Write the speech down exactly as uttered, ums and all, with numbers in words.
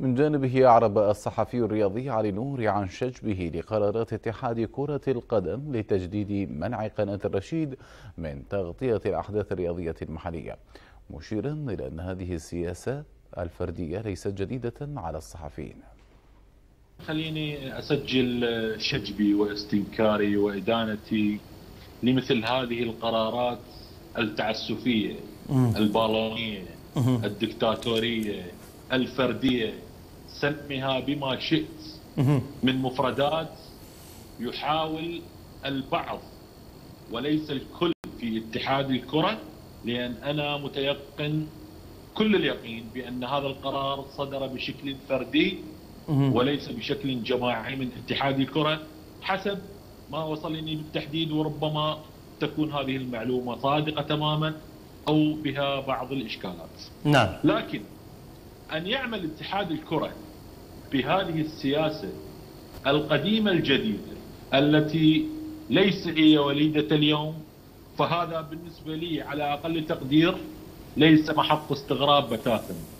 من جانبه أعرب الصحفي الرياضي علي نوري عن شجبه لقرارات اتحاد كرة القدم لتجديد منع قناة الرشيد من تغطية الأحداث الرياضية المحلية، مشيرا إلى أن هذه السياسة الفردية ليست جديدة على الصحفيين. خليني أسجل شجبي واستنكاري وإدانتي لمثل هذه القرارات التعسفية البالونية الدكتاتورية الفردية، سمها بما شئت من مفردات يحاول البعض وليس الكل في اتحاد الكرة، لأن أنا متيقن كل اليقين بأن هذا القرار صدر بشكل فردي وليس بشكل جماعي من اتحاد الكرة حسب ما وصلني بالتحديد، وربما تكون هذه المعلومة صادقة تماما أو بها بعض الإشكالات. نعم. لكن أن يعمل اتحاد الكرة بهذه السياسة القديمة الجديدة التي ليس هي وليدة اليوم، فهذا بالنسبة لي على أقل تقدير ليس محط استغراب بتاتا.